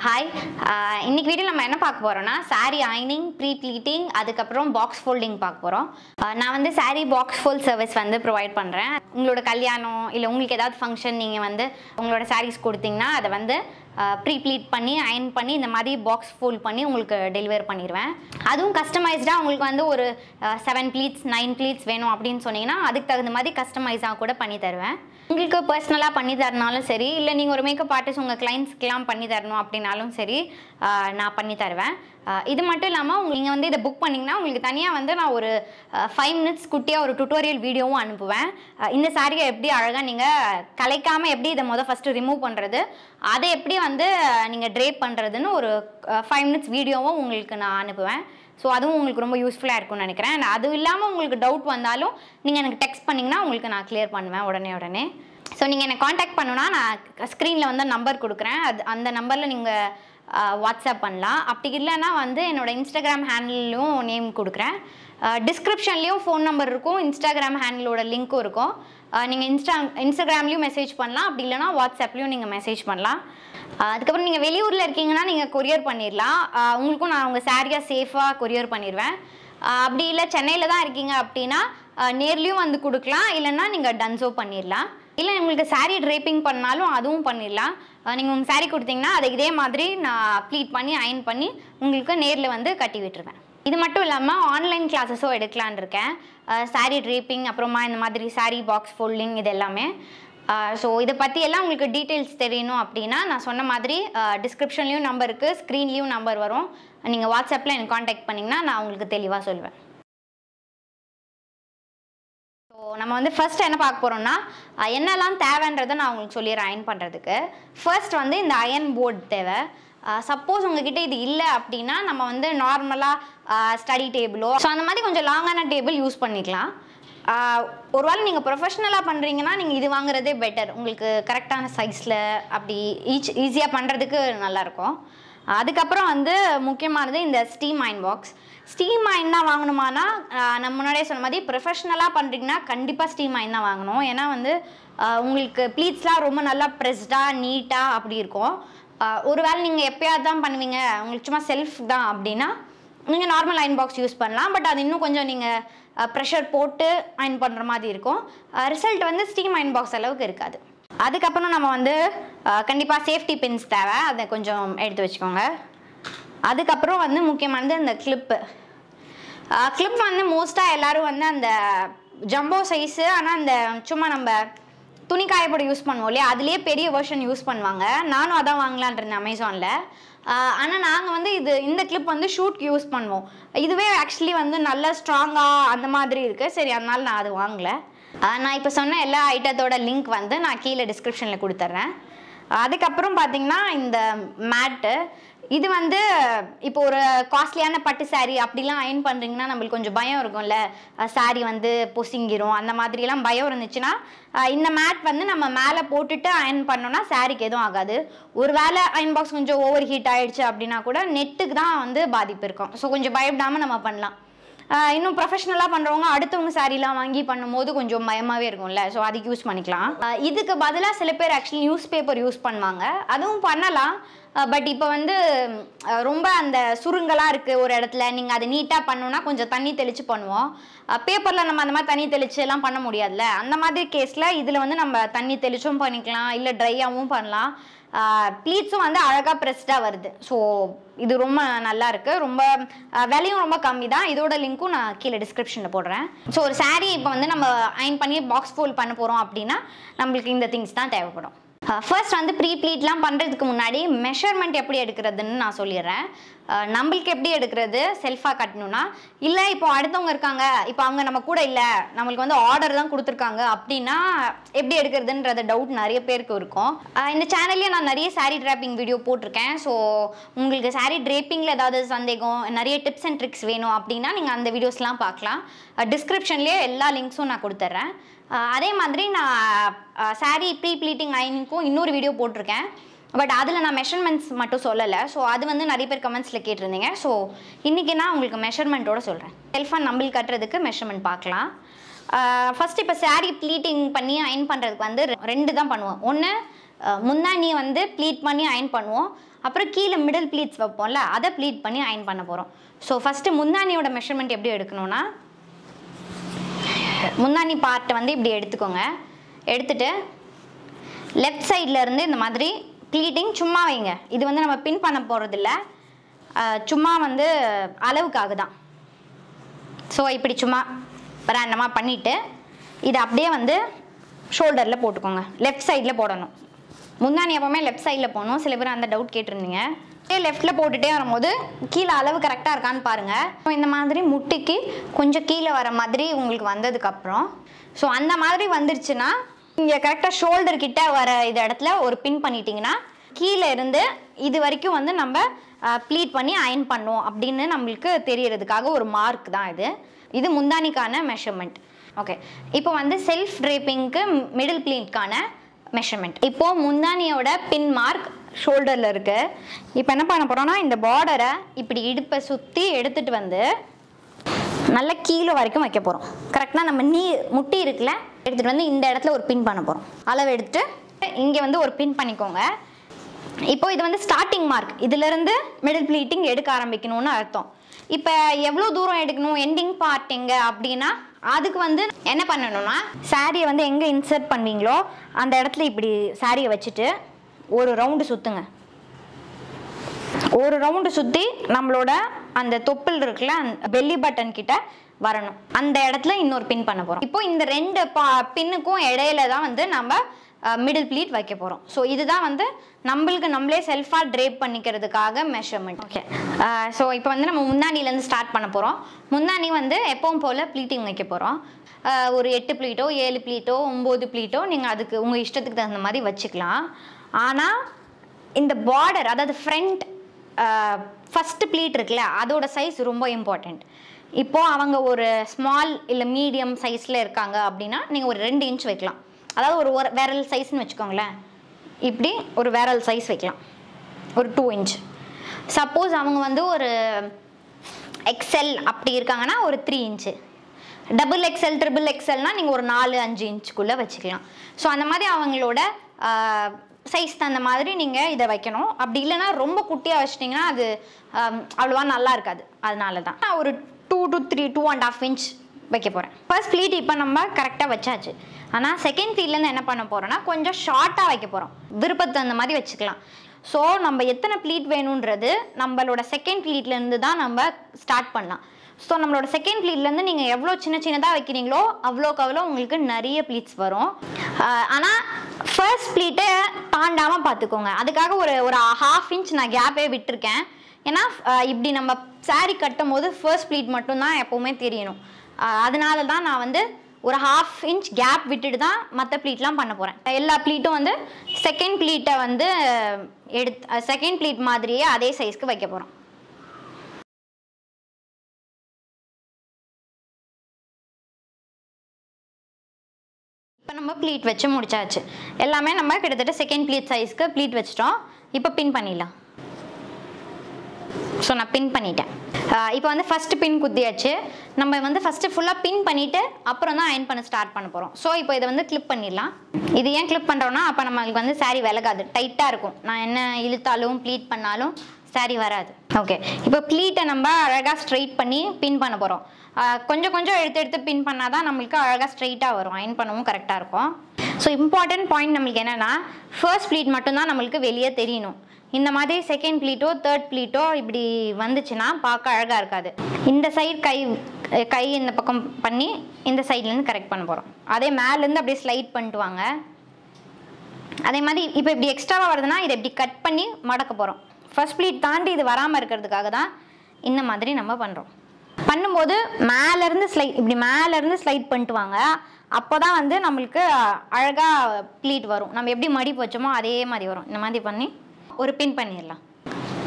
Hi, in this video, we will talk about saree ironing, pre-pleating, and box folding. I provide saree box fold service. If you have a kalyano or function, you can do sarees pre-pleat, iron, box fold, and deliver. That is customized. You can 7 pleats, 9 pleats, customize. If you personally do it, or you do makeup artist or clients, இது மட்டும் இல்லாம நீங்க இத book பண்ணீங்கனா உங்களுக்கு தனியா நான் ஒரு 5 minutes குட்டியா ஒரு டியூட்டோரியல் வீடியோவும் அனுப்புவேன். இந்த சாரியை எப்படி அழகா நீங்க கலைக்காம எப்படி இத ஃபர்ஸ்ட் ரிமூவ் பண்றது, அதை எப்படி நீங்க ட்ரேப் பண்றதுன்னு ஒரு 5 minutes வீடியோவும் உங்களுக்கு நான் அனுப்புவேன். சோ அதுவும் உங்களுக்கு ரொம்ப யூஸ்ஃபுல்லா இருக்கும்னு நினைக்கிறேன். அது இல்லாம உங்களுக்கு டவுட் வந்தாலும் நீங்க எனக்கு டெக்ஸ்ட் பண்ணீங்கனா உங்களுக்கு நான் கிளியர் பண்ணுவேன் உடனே. சோ நீங்க என்ன கான்டாக்ட் பண்ணனும்னா நான் ஸ்கிரீன்ல நம்பர் கொடுக்கிறேன். அந்த நம்பர்ல நீங்க WhatsApp பண்ணலாம். அப்படி இல்லனா என்னோட Instagram handle-யும் name கொடுக்கிறேன். Description-லயும் phone number இருக்கும், Instagram handle-ஓட link-உம் இருக்கும். நீங்க Instagram-லயும் message பண்ணலாம், அப்படி இல்லனா WhatsApp-லயும் நீங்க message பண்ணலாம். அதுக்கு அப்புறம் நீங்க வெளியூர்ல இருக்கீங்கனா நீங்க courier பண்ணிரலாம். உங்களுக்கு நான் உங்க saree-ய safe-ஆ courier பண்ணிடுவேன். அப்படி இல்ல சென்னையில தான் இருக்கீங்க அப்படினா நேர்லயும் கொடுக்கலாம், இல்லனா நீங்க Dunzo பண்ணிரலாம். இல்ல உங்களுக்கு saree draping பண்ணாலும் அதுவும் பண்ணிரலாம். நீங்க உங்க saree கொடுத்தீங்கனா அதை இதே மாதிரி நான் pleat பண்ணி iron பண்ணி உங்களுக்கு நேர்ல கட்டி விட்டுருவேன். இது மட்டும் இல்லாம ஆன்லைன் கிளாसेसோ எடுக்கலாம்னு இருக்கேன். saree draping அப்புறமா இந்த மாதிரி saree box folding இது எல்லாமே. சோ இத பத்தி எல்லாம் உங்களுக்கு details தெரியணும் அப்படினா நான் சொன்ன மாதிரி description-லயும் நம்பர் இருக்கு, screen-லயும் நம்பர் வரும். நீங்க WhatsApp-ல என்ன कांटेक्ट பண்ணீங்கனா நான் உங்களுக்கு தெளிவா சொல்வேன். நம்ம first என்ன பார்க்க போறோம்னா என்னலாம் தேவைன்றதை நான் உங்களுக்கு சொல்லிர iron பண்றதுக்கு first இந்த iron board தேவை. suppose உங்ககிட்ட இது இல்ல அப்படினா நம்ம நார்மலா study table ஓ சோ அந்த மாதிரி கொஞ்சம் லாங்கான table யூஸ் பண்ணிக்கலாம். ஒருவேளை நீங்க professional-ஆ பண்றீங்கனா நீங்க இது வாங்குறதே better. உங்களுக்கு கரெக்ட்டான size-ல அப்படி ஈஸியா பண்றதுக்கு நல்லா இருக்கும். அதுக்கு அப்புறம் முக்கியமானது இந்த steam iron box. steam iron தான் வாங்கணுமானா நம்ம முன்னாடியே சொன்ன மாதிரி professional-ஆ பண்றீங்கனா கண்டிப்பா steam iron தான் வாங்கணும். ஏனா உங்களுக்கு pleats-லாம் ரொம்ப நல்லா pressed-ஆ neat-ஆ அப்படி இருக்கும். ஒருவேளை நீங்க எப்பயாவது தான் பண்ணுவீங்க, உங்களுக்கு சும்மா self தான் அப்படினா நீங்க normal iron box யூஸ் பண்ணலாம். பட் அது இன்னும் கொஞ்சம் நீங்க pressure போட்டு iron பண்ற மாதிரி இருக்கும். result steam iron box அளவுக்கு இருக்காது. அதுக்கு அப்புறம் நம்ம கண்டிப்பா safety pins தேவை. அதை கொஞ்சம் எடுத்து வெச்சுக்கோங்க. அதுக்கு அப்புறம் முக்கியமானது அந்த clip. clip மோஸ்டா எல்லாரும் அந்த ஜம்போ சைஸ் ஆனா அந்த சும்மா நம்ம துணி காய போட யூஸ் பண்ணுவோம்ல அதுலயே பெரிய வெர்ஷன் யூஸ் பண்ணுவாங்க. நானும் அதான் வாங்கலாம்னு இருந்தேன் Amazon-ல. ஆனா நாங்க இது இந்த clip ஷூட்க்கு யூஸ் பண்ணுவோம். இதுவே actually நல்ல ஸ்ட்ராங்கா அந்த மாதிரி இருக்கு. சரி அதனால நான் அது வாங்கல. நான் இப்ப சொன்ன எல்லா ஐட்டத்தோட லிங்க் நான் கீழ description-ல கொடுத்துறேன். அதுக்கு அப்புறம் பாத்தீங்கன்னா இந்த மேட் இது இப்போ ஒரு காஸ்ட்லியான பட்டு saree அப்படிலாம் iron பண்றீங்கனா நமக்கு கொஞ்சம் பயம் இருக்கும்ல, saree பொசிங்கிரும் அந்த மாதிரி எல்லாம் பயம் இருந்துச்சுனா இந்த மேட் நம்ம மேலே போட்டுட்டு iron பண்ணோம்னா saree-க்கு எதுவும் ஆகாது. ஒருவேளை iron box கொஞ்சம் ஓவர் ஹீட் ஆயிடுச்சு அப்படினா கூட நெட்டுக்கு தான் பாதிப்பு இருக்கும். சோ கொஞ்சம் பயப்படாம நம்ம பண்ணலாம். இன்னும் professional-ஆ பண்றவங்க அடுத்தவங்க saree-லாம் வாங்கி பண்ணும்போது கொஞ்சம் பயமாவே இருக்கும்ல, சோ அதுக்கு யூஸ் பண்ணிக்கலாம். இதுக்கு பதிலா சில பேர் actually newspaper யூஸ் பண்ணுவாங்க. அதுவும் பண்ணலாம். பட் இப்போ ரொம்ப அந்த சுருங்கலா இருக்கு ஒரு இடத்துல நீங்க அதை நீட்டா பண்ணனும்னா கொஞ்சம் தண்ணி தெளிச்சு பண்ணுவோம். பேப்பர்ல நம்ம அந்த மாதிரி தண்ணி தெளிச்சு எல்லாம் பண்ண முடியாதுல. அந்த மாதிரி கேஸ்ல இதுல நம்ம தண்ணி தெளிச்சும் பண்ணிக்கலாம், இல்ல ட்ரையாவும் பண்ணலாம். ப்ளீட்ஸும் அழகா பிரஸ்டா வருது. சோ இது ரொம்ப நல்லா இருக்கு. ரொம்ப விலையும் ரொம்ப கம்மி தான். இதோட லிங்க்கும் நான் கீழ டிஸ்கிரிப்ஷன்ல போடுறேன். சோ ஒரு saree இப்போ நம்ம iron பண்ணி box fold பண்ண போறோம் அப்படினா நமக்கு இந்த things தான் தேவைப்படும். first pre-pleatலாம் பண்றதுக்கு முன்னாடி measurement எப்படி எடுக்கிறதுன்னு நான் சொல்லிறேன். நமக்கு எப்படி எடுக்கிறது செல்ஃபா கட்டணும்னா இல்ல இப்போ அடுத்தவங்க இருக்காங்க, இப்போ அவங்க நம்ம கூட இல்ல, நமக்கு ஆர்டர் தான் கொடுத்திருக்காங்க அப்படினா எப்படி எடுக்கிறதுன்றது டவுட் நிறைய பேருக்கு இருக்கும். இந்த சேனல்ல நான் நிறைய saree draping வீடியோ போட்டுருக்கேன். சோ உங்களுக்கு saree drapingல ஏதாவது சந்தேகம், நிறைய tips and tricks வேணும் அப்படினா நீங்க அந்த வீடியோஸ்லாம் பார்க்கலாம். description-லயே எல்லா links-உம் நான் கொடுத்துறேன். அதே மாதிரி நான் saree pre-pleating ironing-க்கு இன்னொரு வீடியோ போட்டுருக்கேன். பட் அதுல நான் மெஷர்மென்ட்ஸ் மட்டும் சொல்லல. சோ அது நிறைய பேர் கமெண்ட்ஸ்ல கேட்டிருந்தீங்க. சோ இன்னைக்கு நான் உங்களுக்கு மெஷர்மென்ட்டோட சொல்றேன். செல்ஃபா நம்பில் கட்டறதுக்கு மெஷர்மென்ட் பார்க்கலாம். ஃபர்ஸ்ட் இப்ப saree pleating பண்ணி iron பண்றதுக்கு ரெண்டு தான் பண்ணுவோம். ஒன்னு முன்னாடி வந்து pleat பண்ணி iron பண்ணுவோம் அப்புறம் கீழ மிடில் pleats வைப்போம்ல அத pleat பண்ணி iron பண்ண போறோம் சோ ஃபர்ஸ்ட் முன்னாடியோட மெஷர்மென்ட் எப்படி எடுக்கணும்னா முன்னாடி பார்ட் வந்து இப்படி எடுத்துக்கோங்க எடுத்துட்டு left sideல இருந்து இந்த மாதிரி pleating சும்மா வைங்க இது வந்து நம்ம பின் பண்ண போறது இல்ல சும்மா வந்து அளவுக்காக தான் சோ இப்படி சும்மா ரேண்டமா பண்ணிட்டு இது அப்படியே வந்து ஷோல்டர்ல போட்டுக்கோங்க left sideல போடணும் முன்னாடி எப்பவுமே left sideல போணும் சில பேர் அந்த டவுட் கேட்டிருந்தீங்க கே leftல போட்டுட்டே வரும்போது கீழ அளவு கரெக்ட்டா இருக்கான்னு பாருங்க சோ இந்த மாதிரி முட்டிக்கு கொஞ்சம் கீழ வர மாதிரி உங்களுக்கு வந்ததுக்கு அப்புறம் சோ அந்த மாதிரி வந்திருச்சுனா இங்க கரெக்ட்டா shoulder கிட்ட வர இந்த இடத்துல ஒரு பின் பண்ணிட்டீங்கனா கீழ இருந்து இது வரைக்கும் வந்து நம்ம pleat பண்ணி iron பண்ணோம் அப்படினு நமக்கு தெரியிறதுக்காக ஒரு mark தான் இது இது முந்தானிக்கான measurement ஓகே இப்போ வந்து self draping க்கு middle pleat கான measurement இப்போ முந்தானியோட pin mark shoulderல இருக்கு இப்போ என்ன பண்ணப் போறோம்னா இந்த border-ஐ இப்படி இடுப்பை சுத்தி எடுத்துட்டு வந்து நல்ல கீழ வரைக்கும் வைக்க போறோம் கரெக்ட்டா நம்ம knee முட்டி இருக்குல எடுத்துட்டு வந்து இந்த இடத்துல ஒரு pin பண்ணப் போறோம் அளவு எடுத்து இங்க வந்து ஒரு pin பண்ணிக்கோங்க இப்போ இது வந்து starting mark இதில இருந்து middle pleating எடுக்க ஆரம்பிக்கணும்னு அர்த்தம் இப்போ எவ்வளவு தூரம் எடுக்கணும் ending part எங்க அப்படினா அதுக்கு வந்து என்ன பண்ணனும்னா சாரியை வந்து எங்க இன்சர்ட் பண்ணுவீங்களோ அந்த இடத்துல இப்படி சாரியை வச்சிட்டு ஒரு ரவுண்ட் சுத்துங்க ஒரு ரவுண்ட் சுத்தி நம்மளோட அந்த தொப்புள் இருக்குல belly button கிட்ட வரணும் அந்த இடத்துல இன்னொரு pin பண்ண போறோம் இப்போ இந்த ரெண்டு பின்னுக்கும் இடையில தான் வந்து நம்ம middle pleat வைக்க போறோம் சோ இதுதான் வந்து நமக்கு நம்மளே செல்ஃபா drape பண்ணிக்கிறதுக்காக measurement ஓகே சோ இப்போ வந்து நம்ம முன்னாடில இருந்து ஸ்டார்ட் பண்ண போறோம் முன்னாடி வந்து எப்பவும் போல pleating வைக்க போறோம் ஒரு 8 pleat ஓ 7 pleat ஓ 9 pleat ஓ நீங்க அதுக்கு உங்க இஷ்டத்துக்கு தகுந்த மாதிரி வச்சுக்கலாம் ஆனா இந்த border அதாவது front first pleat இருக்குல அதோட சைஸ் ரொம்ப இம்பார்ட்டன்ட் இப்போ அவங்க ஒரு small இல்ல medium sizeல இருக்காங்க அப்படினா நீங்க ஒரு 2 inch வைக்கலாம் அதாவது ஒரு விரல் சைஸ்னு வெச்சுக்கோங்களே இப்படி ஒரு விரல் சைஸ் வைக்கலாம் ஒரு 2 inch சப்போஸ் அவங்க வந்து ஒரு XL அப்படி இருக்காங்கனா ஒரு 3 inch double XL triple XL னா நீங்க ஒரு 4 5 inch குள்ள வெச்சுக்கலாம் சோ அந்த மாதிரி அவங்களோட சைஸ் தன்ன மாதிரி நீங்க இத வைக்கணும் அப்படி இல்லனா ரொம்ப குட்டியா வெச்சிட்டீங்கனா அது அவ்வளவா நல்லா இருக்காது அதனால தான் நான் ஒரு 2 to 3 2.5 inch வைக்க போறேன் ஃபர்ஸ்ட் pleat இப்ப நம்ம கரெக்ட்டா வச்சாச்சு ஆனா செகண்ட் pleatல இருந்து என்ன பண்ணப் போறோம்னா கொஞ்சம் ஷார்ட்டா வைக்க போறோம் விருப்பத்து அந்த மாதிரி வெச்சுக்கலாம் சோ நம்ம எத்தனை pleat வேணும்ன்றது நம்மளோட செகண்ட் pleatல இருந்து தான் நம்ம ஸ்டார்ட் பண்ணலாம் சோ நம்மளோட செகண்ட் pleatல இருந்து நீங்க எவ்வளவு சின்ன சின்னதா வைக்கிறீங்களோ அவ்ளோக்கவ்ளோ உங்களுக்கு நிறைய pleats வரும் ஆனா ஃபர்ஸ்ட் pleat தாண்டாம பாத்துக்கோங்க அதுக்காக ஒரு 1/2 inch நான் கேப்பே விட்டுர்க்கேன் ஏனா இப்படி நம்ம saree கட்டும்போது ஃபர்ஸ்ட் pleat மட்டும் தான் எப்பவுமே தெரியணும் அதனால தான் நான் வந்து ஒரு 1/2 inch gap விட்டுட்டு தான் மத்த pleatலாம் பண்ண போறேன் எல்லா pleatம் வந்து second pleat-ஐ வந்து second pleat மாதிரியே அதே சைஸ்க்கு வைக்க போறோம் இப்போ நம்ம pleat வெச்சு முடிச்சாச்சு எல்லாமே நம்ம கிட்டத்தட்ட second pleat சைஸ்க்கு pleat வெச்சிட்டோம் இப்போ pin பண்ணிடலாம் சோ நான் pin பண்ணிட்டேன் இப்போ வந்து ஃபர்ஸ்ட் pin குத்தியாச்சு நம்ம வந்து ஃபர்ஸ்ட் ஃபுல்லா pin பண்ணிட்டு அப்புறம் தான் iron பண்ண ஸ்டார்ட் பண்ண போறோம் சோ இப்போ இத வந்து clip பண்ணிரலாம் இது ஏன் clip பண்றோம்னா அப்ப நமக்கு வந்து saree விலகாது டைட்டா இருக்கும் நான் என்ன இழுத்தாலும் pleat பண்ணாலும் saree வராது ஓகே இப்போ pleat-ஐ நம்ம அழகா ஸ்ட்ரைட் பண்ணி pin பண்ண போறோம் கொஞ்சம் கொஞ்சம் எடுத்து pin பண்ணாதான் நமக்கு அழகா ஸ்ட்ரைட்டா வரும் iron பண்ணவும் கரெக்ட்டா இருக்கும் சோ இம்பார்ட்டன்ட் பாயிண்ட் நமக்கு என்னன்னா ஃபர்ஸ்ட் pleat மட்டும் தான் நமக்கு வெளிய தெரியணும் இந்த மாதிரி செகண்ட் pleat-ஓ third pleat-ஓ இப்படி வந்துச்சுனா பாக்க அழகா இருக்காது இந்த சைடு கை இந்த பக்கம் பண்ணி இந்த சைடுல இருந்து கரெக்ட் பண்ண போறோம் அதே மேல இருந்து அப்படியே ஸ்லைட் பண்ணிடுவாங்க அதே மாதிரி இப்போ இப்படி எக்ஸ்ட்ராவா வருதுனா இத இப்படி கட் பண்ணி மடக்க போறோம் ஃபர்ஸ்ட் pleat தாண்டி இது வராம இருக்குிறதுக்காக தான் இந்த மாதிரி நம்ம பண்றோம் பண்ணும்போது மேல இருந்து ஸ்லைட் இப்படி மேல இருந்து ஸ்லைட் பண்ணிடுவாங்க அப்பதான் வந்து நமக்கு அழகா pleat வரும் நம்ம எப்படி மடி போச்சோமோ அதே மாதிரி வரும் இந்த மாதிரி பண்ணி ஒரு pin பண்ணிரலாம்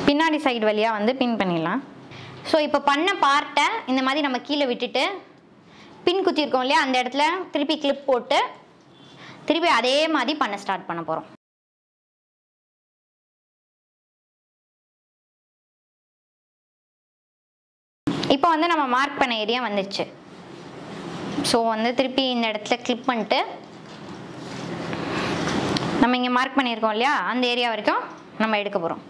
பின்னாடி சைடு வழியா வந்து pin பண்ணிரலாம் சோ இப்போ பண்ண பார்ட்ட இந்த மாதிரி நம்ம கீழ விட்டுட்டு pin குத்தி இருக்கோம் இல்லையா அந்த இடத்துல திருப்பி clip போட்டு திருப்பி அதே மாதிரி பண்ண ஸ்டார்ட் பண்ண போறோம் இப்போ வந்து நம்ம மார்க் பண்ண ஏரியா வந்துச்சு சோ வந்து திருப்பி இந்த இடத்துல clip பண்ணிட்டு நம்ம இங்க மார்க் பண்ணியிருக்கோம் இல்லையா, அந்த ஏரியா வரைக்கும் நம்ம எடுக்க போறோம்.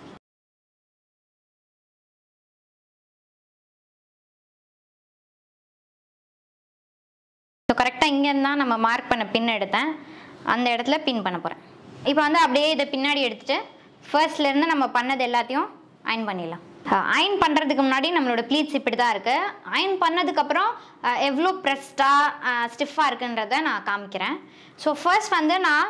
ஸோ கரெக்டாக இங்கேருந்து தான் நம்ம மார்க் பண்ண பின் எடுத்தேன், அந்த இடத்துல பின் பண்ண போகிறேன். இப்போ வந்து அப்படியே இதை பின்னாடி எடுத்துட்டு ஃபர்ஸ்ட்லேருந்து நம்ம பண்ணது எல்லாத்தையும் அயன் பண்ணிடலாம். அயன் பண்ணுறதுக்கு முன்னாடி நம்மளோட ப்ளீட்ஸ் இப்படி தான் இருக்குது. அயன் பண்ணதுக்கப்புறம் எவ்வளோ ப்ரெஸ்டாக ஸ்டிஃபாக இருக்குன்றதை நான் காமிக்கிறேன். ஸோ ஃபர்ஸ்ட் வந்து நான்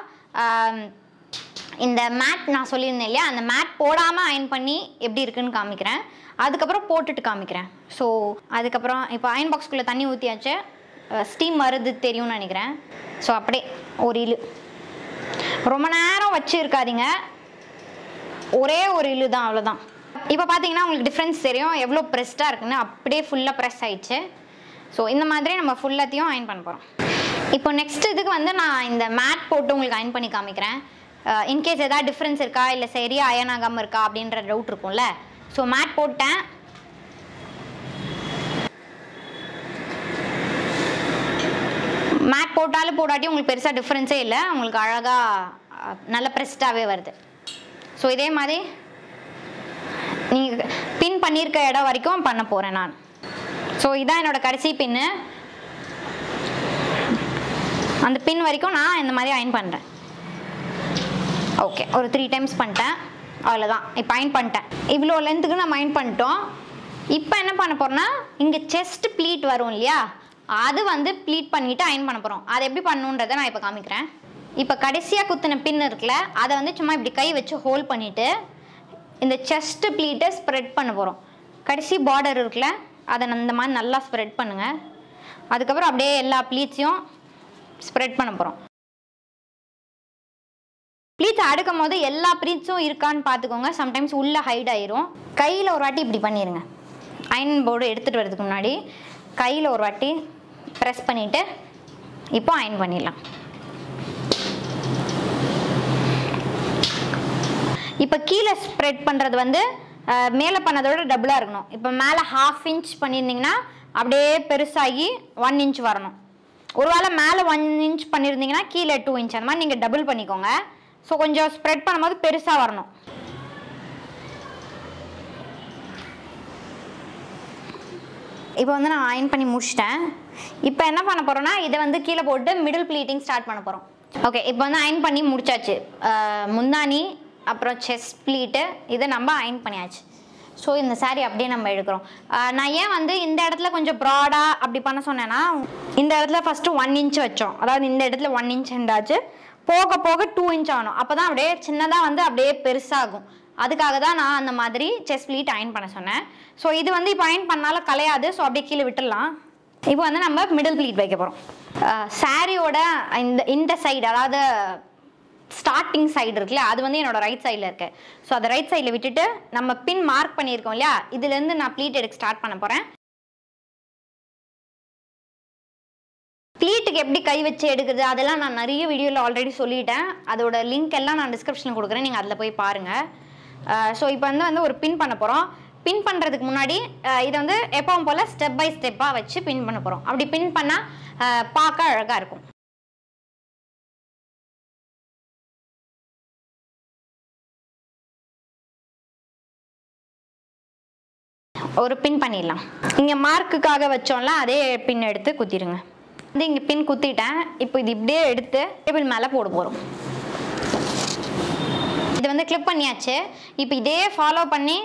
இந்த மேட் நான் சொல்லியிருந்தேன் இல்லையா, அந்த மேட் போடாமல் அயன் பண்ணி எப்படி இருக்குன்னு காமிக்கிறேன், அதுக்கப்புறம் போட்டுட்டு காமிக்கிறேன். ஸோ அதுக்கப்புறம் இப்போ அயன் பாக்ஸ்குள்ளே தண்ணி ஊற்றியாச்சு, ஸ்டீம் வருது தெரியும்னு நினைக்கிறேன். ஸோ அப்படியே ஒரு இழு, ரொம்ப நேரம் வச்சுருக்காதீங்க, ஒரே ஒரு இழு தான், அவ்வளோதான். இப்போ பார்த்தீங்கன்னா உங்களுக்கு டிஃப்ரென்ஸ் தெரியும் எவ்வளோ ப்ரெஸ்டாக இருக்குன்னு, அப்படியே ஃபுல்லாக ப்ரெஸ் ஆயிடுச்சு. ஸோ இந்த மாதிரி நம்ம ஃபுல்லாத்தையும் அயன் பண்ண போகிறோம். இப்போ நெக்ஸ்ட் இதுக்கு வந்து நான் இந்த மேட் போட்டு உங்களுக்கு அயன் பண்ணி காமிக்கிறேன். இன்கேஸ் எதாவது டிஃப்ரென்ஸ் இருக்கா, இல்லை சரியாக அயன் ஆகாமல் இருக்கா அப்படின்ற டவுட் இருக்கும்ல. ஸோ மேட் போட்டேன், மேட் போட்டாலும் போடாட்டி உங்களுக்கு பெருசாக டிஃப்ரென்ஸே இல்லை, உங்களுக்கு அழகாக நல்ல ப்ரெஸ்டாகவே வருது. ஸோ இதே மாதிரி நீங்கள் பின் பண்ணியிருக்க இடம் வரைக்கும் பண்ண போகிறேன் நான். ஸோ இதான் என்னோடய கடைசி பின்னு, அந்த பின் வரைக்கும் நான் இந்த மாதிரி அயன் பண்ணுறேன். ஓகே, ஒரு 3 டைம்ஸ் பண்ணிட்டேன், அவ்வளோதான். இப்போ அயன் பண்ணிட்டேன், இவ்வளோ லென்த்துக்கு நம்ம அயன் பண்ணிட்டோம். இப்போ என்ன பண்ண போகிறோன்னா, இங்கே செஸ்ட் ப்ளீட் வரும் இல்லையா, அது வந்து ப்ளீட் பண்ணிவிட்டு அயன் பண்ண போகிறோம். அதை எப்படி பண்ணணுன்றதை நான் இப்போ காமிக்கிறேன். இப்போ கடைசியாக குத்தின பின் இருக்குல்ல, அதை வந்து சும்மா இப்படி கை வச்சு ஹோல்ட் பண்ணிவிட்டு இந்த செஸ்ட்டு ப்ளீட்டை ஸ்ப்ரெட் பண்ண போகிறோம். கடைசி பார்டர் இருக்குல்ல, அதை அந்த மாதிரி நல்லா ஸ்ப்ரெட் பண்ணுங்கள். அதுக்கப்புறம் அப்படியே எல்லா ப்ளீட்ஸையும் ஸ்ப்ரெட் பண்ண போகிறோம். ப்ளீட்ஸ் அடுக்கும் போது எல்லா ப்ளீட்ஸும் இருக்கான்னு பார்த்துக்கோங்க, சம்டைம்ஸ் உள்ளே ஹைட் ஆயிரும். கையில் ஒரு வாட்டி இப்படி பண்ணிடுங்க, அயன் போர்டு எடுத்துகிட்டு வரதுக்கு முன்னாடி கையில் ஒரு வாட்டி ப்ரெஸ் பண்ணிவிட்டு இப்போ அயன் பண்ணிடலாம். இப்போ கீழே ஸ்ப்ரெட் பண்ணுறது வந்து மேலே பண்ணதோட டபுளாக இருக்கணும். இப்போ மேலே 1/2 இன்ச் பண்ணியிருந்தீங்கன்னா அப்படியே பெருசாகி 1 இன்ச் வரணும். ஒரு வேளை மேலே 1 இன்ச் பண்ணியிருந்தீங்கன்னா கீழே 2 இன்ச், அந்த மாதிரி நீங்கள் டபுள் பண்ணிக்கோங்க. ஸோ கொஞ்சம் ஸ்ப்ரெட் பண்ணும்போது பெருசாக வரணும். இப்போ வந்து நான் அயன் பண்ணி முடிச்சிட்டேன். இப்போ என்ன பண்ண போகிறோன்னா, இதை வந்து கீழே போட்டு மிடில் ப்ளீட்டிங் ஸ்டார்ட் பண்ண போகிறோம். ஓகே, இப்போ வந்து அயன் பண்ணி முடிச்சாச்சு. முந்தானி அப்புறம் செஸ்ட் ப்ளீட்டு இதை நம்ம அயன் பண்ணியாச்சு. ஸோ இந்த சாரீ அப்படியே நம்ம எடுக்கிறோம். நான் ஏன் வந்து இந்த இடத்துல கொஞ்சம் ப்ராடாக அப்படி பண்ண சொன்னேன்னா, இந்த இடத்துல ஃபஸ்ட்டு 1 இன்ச் வச்சோம், அதாவது இந்த இடத்துல 1 இன்ச் இருந்தாச்சு, போக போக 2 இன்ச் ஆகணும். அப்போ தான் அப்படியே சின்னதாக வந்து அப்படியே பெருசாகும். அதுக்காக தான் நான் அந்த மாதிரி செஸ்ட் ப்ளீட் அயன் பண்ண சொன்னேன். ஸோ இது வந்து இப்போ அயன் பண்ணாலும் கலையாது, ஸோ அப்படியே கீழே விட்டுடலாம். இப்போ வந்து நம்ம மிடில் ப்ளீட் வைக்க போகிறோம். சாரியோட இந்த சைடு, அதாவது ஸ்டார்டிங் சைடு இருக்குல்ல, அது வந்து என்னோட ரைட் சைடில் இருக்கு. ஸோ அதை ரைட் சைடில் விட்டுட்டு நம்ம பின் மார்க் பண்ணியிருக்கோம் இல்லையா, இதுலேருந்து நான் ப்ளீட் எடுக்க ஸ்டார்ட் பண்ண போகிறேன். ப்ளீட்டுக்கு எப்படி கை வச்சு எடுக்கிறது அதெல்லாம் நான் நிறைய வீடியோவில் ஆல்ரெடி சொல்லிட்டேன், அதோட லிங்க் எல்லாம் நான் டிஸ்கிரிப்ஷனில் கொடுக்குறேன், நீங்கள் அதில் போய் பாருங்கள். ஸோ இப்போ வந்து ஒரு பின் பண்ண போகிறோம். பின் பண்ணுறதுக்கு முன்னாடி இதை வந்து எப்பவும் போல் ஸ்டெப் பை ஸ்டெப்பாக வச்சு பின் பண்ண போகிறோம். அப்படி பின் பண்ணால் பார்க்க அழகாக இருக்கும். ஒரு பின் பண்ணிடலாம். இங்கே மார்க்குக்காக வச்சோம்ல, அதே பின் எடுத்து குத்திடுங்க. வந்து இங்கே பின் குத்திட்டேன். இப்போ இது இப்படியே எடுத்து டேபிள் மேலே போட போகிறோம். இது வந்து கிளிப் பண்ணியாச்சு. இப்போ இதே ஃபாலோ பண்ணி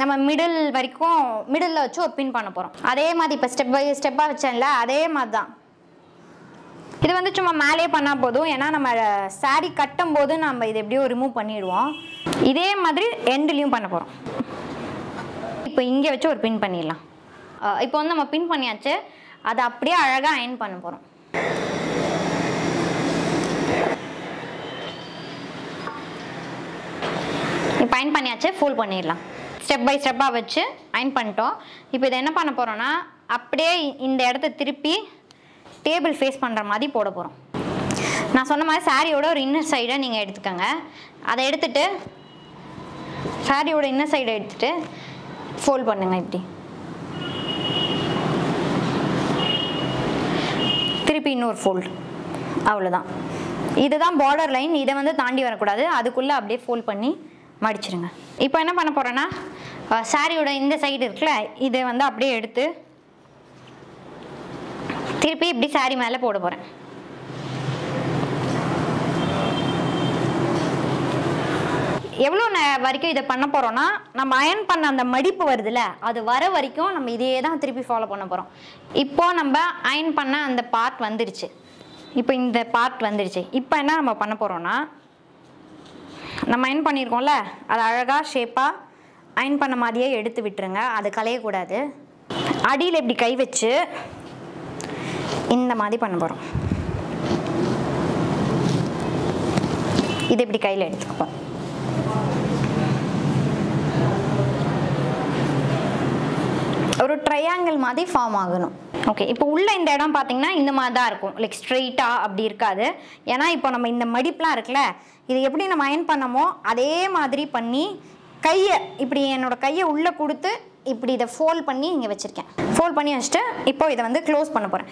நம்ம மிடில் வரைக்கும், மிடில் வச்சு ஒரு பின் பண்ண போகிறோம். அதே மாதிரி இப்போ ஸ்டெப் பை ஸ்டெப்பாக வச்சேன்ல, அதே மாதிரி தான். இது வந்து சும்மா மேலே பண்ணால் போதும், ஏன்னா நம்ம சாரீ கட்டும் போது நம்ம இது எப்படியோ ரிமூவ் பண்ணிடுவோம். இதே மாதிரி எண்ட்லேயும் பண்ண போகிறோம். இப்போ இங்கே வச்சு ஒரு பின் பண்ணிடலாம். இப்போ வந்து நம்ம பின் பண்ணியாச்சு, அதை அப்படியே அழகாக அயன் பண்ண போகிறோம். இப்போ அயன் பண்ணியாச்சு, ஃபோல்ட் பண்ணிடலாம். ஸ்டெப் பை ஸ்டெப்பாக வச்சு அயன் பண்ணிட்டோம். இப்போ இதை என்ன பண்ண போகிறோன்னா, அப்படியே இந்த இடத்த திருப்பி டேபிள் ஃபேஸ் பண்ணுற மாதிரி போட போகிறோம். நான் சொன்ன மாதிரி சாரியோட ஒரு இன்னர் சைடை நீங்கள் எடுத்துக்கோங்க. அதை எடுத்துகிட்டு சாரியோட இன்னர் சைடை எடுத்துகிட்டு ஃபோல்ட் பண்ணுங்க. இப்படி திருப்பி இன்னொரு ஃபோல்டு, அவ்வளோதான். இதுதான் border line. இத வந்து தாண்டி வர கூடாது. அதுக்குள்ள அப்படியே fold பண்ணி மடிச்சிடுங்க. இப்போ என்ன பண்ணப் போறேன்னா சாரியோட இந்த சைடு இருக்குல இதை வந்து அப்படியே எடுத்து திருப்பி இப்படி சாரி மேல போட போறேன். எவ்வளவு வரைக்கும் இத பண்ணப் போறோம்னா நம்ம அயன் பண்ண அந்த மடிப்பு வருதுல அது வர வரைக்கும் நம்ம இதையே தான் திருப்பி ஃபாலோ பண்ண போறோம். இப்போ நம்ம அயன் பண்ண அந்த பார்ட் வந்துருச்சு. இப்போ இந்த பார்ட் வந்துருச்சு. இப்போ என்ன நம்ம பண்ண போறோம்னா நம்ம அயன் பண்ணிருக்கோம்ல அது அழகா ஷேப்பா அயன் பண்ண மாதிரியே எடுத்து விட்டுருங்க. அது கலைய கூடாது. அடியில் இப்படி கை வச்சு இந்த மாதிரி பண்ண போறோம். இது இப்படி கையில் எடுத்துக்கப்போம். ஒரு ட்ரையாங்கிள் மாதிரி ஃபார்ம் ஆகணும். ஓகே இப்போ உள்ள இந்த இடம் பார்த்தீங்கன்னா இந்த மாதிரி தான் இருக்கும். லைக் ஸ்ட்ரெயிட்டாக அப்படி இருக்காது. ஏன்னா இப்போ நம்ம இந்த மடிப்புலாம் இருக்குல்ல இது எப்படி நம்ம அயன் பண்ணமோ அதே மாதிரி பண்ணி கையை இப்படி என்னோட கையை உள்ளே கொடுத்து இப்படி இதை ஃபோல்ட் பண்ணி இங்கே வச்சுருக்கேன். ஃபோல்ட் பண்ணி வச்சுட்டு இப்போ இதை வந்து க்ளோஸ் பண்ண போகிறேன்.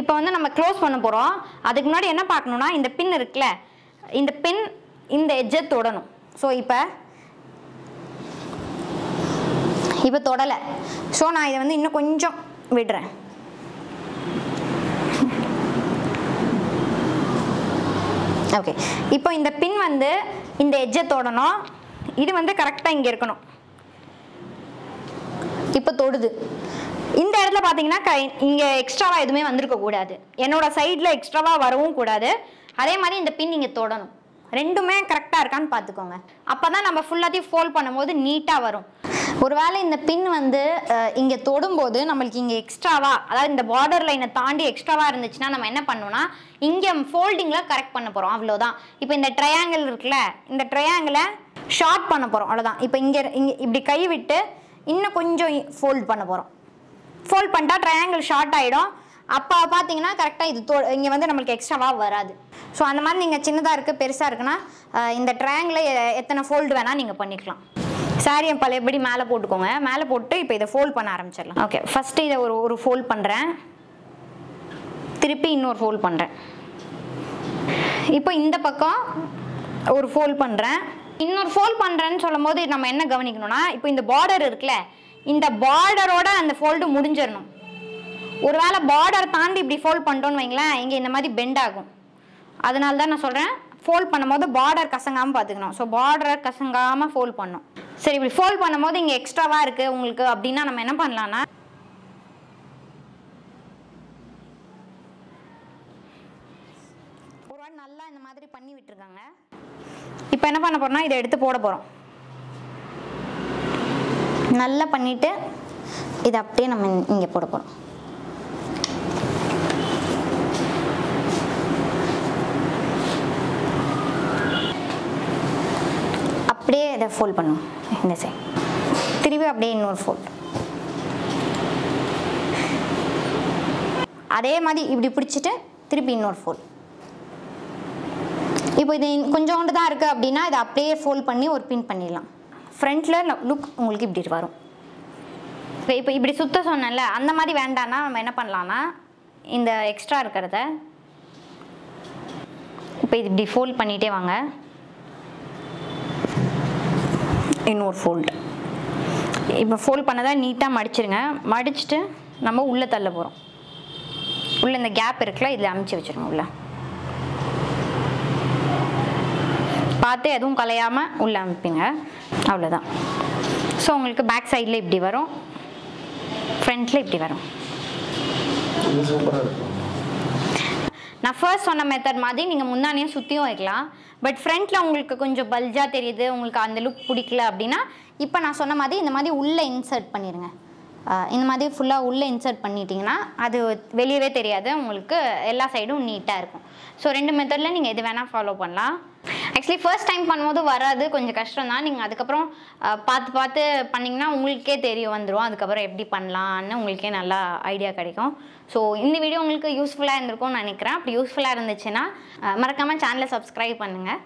இப்போ வந்து நம்ம க்ளோஸ் பண்ண போகிறோம். அதுக்கு முன்னாடி என்ன பார்க்கணுன்னா இந்த பின் இருக்குல்ல இந்த பின் இந்த எட்ஜை தொடணும். ஸோ இப்போ தொடலை. ஸோ நான் இதை வந்து இன்னும் கொஞ்சம் விடுறேன். ஓகே இப்போ இந்த பின் வந்து இந்த எட்ஜை தொடணும். இது வந்து கரெக்டாக இங்கே இருக்கணும். இப்போ தொடுது. இந்த இடத்துல பார்த்தீங்கன்னா இங்கே எக்ஸ்ட்ராவாக எதுவுமே வந்திருக்க கூடாது. என்னோட சைடில் எக்ஸ்ட்ராவாக வரவும் கூடாது. அதே மாதிரி இந்த பின் இங்கே தொடணும். ரெண்டுமே கரெக்டாக இருக்கான்னு பார்த்துக்கோங்க. அப்போ தான் நம்ம ஃபுல்லாத்தையும் ஃபோல்ட் பண்ணும்போது நீட்டாக வரும். ஒருவேளை இந்த பின் வந்து இங்கே தொடும்போது நம்மளுக்கு இங்கே எக்ஸ்ட்ராவா அதாவது இந்த பார்டர் லைனை தாண்டி எக்ஸ்ட்ராவாக இருந்துச்சுன்னா நம்ம என்ன பண்ணோம்னா இங்கே ஃபோல்டிங்கில் கரெக்ட் பண்ண போகிறோம். அவ்வளோதான். இப்போ இந்த ட்ரையாங்கிள் இருக்குல்ல இந்த ட்ரையாங்கிளை ஷார்ட் பண்ண போகிறோம். அவ்வளோதான். இப்போ இங்கே இங்கே இப்படி கை விட்டு இன்னும் கொஞ்சம் ஃபோல்ட் பண்ண போகிறோம். ஃபோல்ட் பண்ணிட்டா ட்ரையாங்கிள் ஷார்ட் ஆகிடும். அப்போ பார்த்தீங்கன்னா கரெக்டாக இது இங்கே வந்து நம்மளுக்கு எக்ஸ்ட்ராவாக வராது. ஸோ அந்த மாதிரி நீங்கள் சின்னதாக இருக்குது பெருசாக இருக்குன்னா இந்த ட்ரையாங்கிளை எத்தனை ஃபோல்டு வேணால் நீங்கள் பண்ணிக்கலாம். சாரியை பழையபடி மேலே போட்டுக்கோங்க. மேலே போட்டு இப்போ இதை ஃபோல்ட் பண்ண ஆரம்பிச்சிடலாம். ஓகே ஃபஸ்ட்டு இதை ஒரு ஃபோல்ட் பண்ணுறேன். திருப்பி இன்னொரு ஃபோல்ட் பண்ணுறேன். இப்போ இந்த பக்கம் ஒரு ஃபோல்ட் பண்ணுறேன். இன்னொரு ஃபோல்ட் பண்ணுறேன்னு சொல்லும் போது நம்ம என்ன கவனிக்கணும்னா இப்போ இந்த பார்டர் இருக்குல்ல இந்த பார்டரோட அந்த ஃபோல்டு முடிஞ்சிடணும். ஒருவேளை பார்டர் தாண்டி இப்படி ஃபோல்ட் பண்ணிட்டோன்னு வைங்களேன் இங்கே இந்த மாதிரி பெண்ட் ஆகும். அதனால தான் நான் சொல்கிறேன் ஃபோல்ட் பண்ணும்போது பார்டர் கசங்காமல் பார்த்துக்கணும். ஸோ பார்டரை கசங்காமல் ஃபோல்ட் பண்ணணும். சரி இப்படி ஃபோல்ட் பண்ணும்போது இங்கே எக்ஸ்ட்ராவாக இருக்குது உங்களுக்கு அப்படின்னா நம்ம என்ன பண்ணலான்னா ஒரு வாரம் நல்லா இந்த மாதிரி பண்ணி விட்டுருக்காங்க. இப்போ என்ன பண்ண போகிறோம்னா இதை எடுத்து போட போகிறோம். நல்லா பண்ணிவிட்டு இதை அப்படியே நம்ம இங்கே போட போகிறோம். அப்படியே இதை ஃபோல்ட் பண்ணுவோம். இந்த சைட் திரும்பி அப்படியே இன்னொரு ஃபோல்ட். அதே மாதிரி இப்படி பிடிச்சிட்டு திருப்பி இன்னொரு ஃபோல்ட். இப்போ இது கொஞ்சோண்டு தான் இருக்குது அப்படின்னா இதை அப்படியே ஃபோல்ட் பண்ணி ஒரு பின் பண்ணிடலாம். ஃப்ரண்ட்டில் லுக் உங்களுக்கு இப்படி வரும். இப்போ இப்படி சுத்த சொன்னேன்ல அந்த மாதிரி வேண்டான்னா நம்ம என்ன பண்ணலான்னா இந்த எக்ஸ்ட்ரா இருக்கிறத இப்போ இது இப்படி ஃபோல்ட் பண்ணிகிட்டே வாங்க. இன்னொரு ஃபோல்டு. இப்போ ஃபோல்ட் பண்ணதான் நீட்டாக மடிச்சிருங்க. மடிச்சுட்டு நம்ம உள்ளே தள்ள போகிறோம். உள்ளே இந்த கேப் இருக்குல்ல இதில் அமுச்சு வச்சுருங்க. உள்ள பார்த்து எதுவும் கலையாமல் உள்ளே அமுப்பிங்க. அவ்வளோதான். ஸோ உங்களுக்கு பேக் சைடில் இப்படி வரும். ஃப்ரண்ட்டில் இப்படி வரும். நான் ஃபர்ஸ்ட் சொன்ன மெத்தட் மாதிரி நீங்கள் முன்னாடியே சுற்றியும் வைக்கலாம். பட் ஃப்ரண்ட்டில் உங்களுக்கு கொஞ்சம் பல்ஜாக தெரியுது உங்களுக்கு அந்த லுக் பிடிக்கல அப்படின்னா இப்போ நான் சொன்ன மாதிரி இந்த மாதிரி உள்ளே இன்சர்ட் பண்ணிடுங்க. இந்த மாதிரி ஃபுல்லாக உள்ளே இன்சர்ட் பண்ணிட்டீங்கன்னா அது வெளியவே தெரியாது உங்களுக்கு. எல்லா சைடும் நீட்டாக இருக்கும். ஸோ ரெண்டு மெத்தடில் நீங்கள் எது வேணால் ஃபாலோ பண்ணலாம். ஆக்சுவலி ஃபர்ஸ்ட் டைம் பண்ணும்போது வராது கொஞ்சம் கஷ்டம் தான். நீங்கள் அதுக்கப்புறம் பார்த்து பார்த்து பண்ணிங்கன்னா உங்களுக்கே தெரியும் வந்துடும். அதுக்கப்புறம் எப்படி பண்ணலான்னு உங்களுக்கே நல்லா ஐடியா கிடைக்கும். ஸோ இந்த வீடியோ உங்களுக்கு யூஸ்ஃபுல்லாக இருந்திருக்கும்னு நினைக்கிறேன். அப்படி யூஸ்ஃபுல்லாக இருந்துச்சுன்னா மறக்காமல் சேனலை சப்ஸ்கிரைப் பண்ணுங்கள்.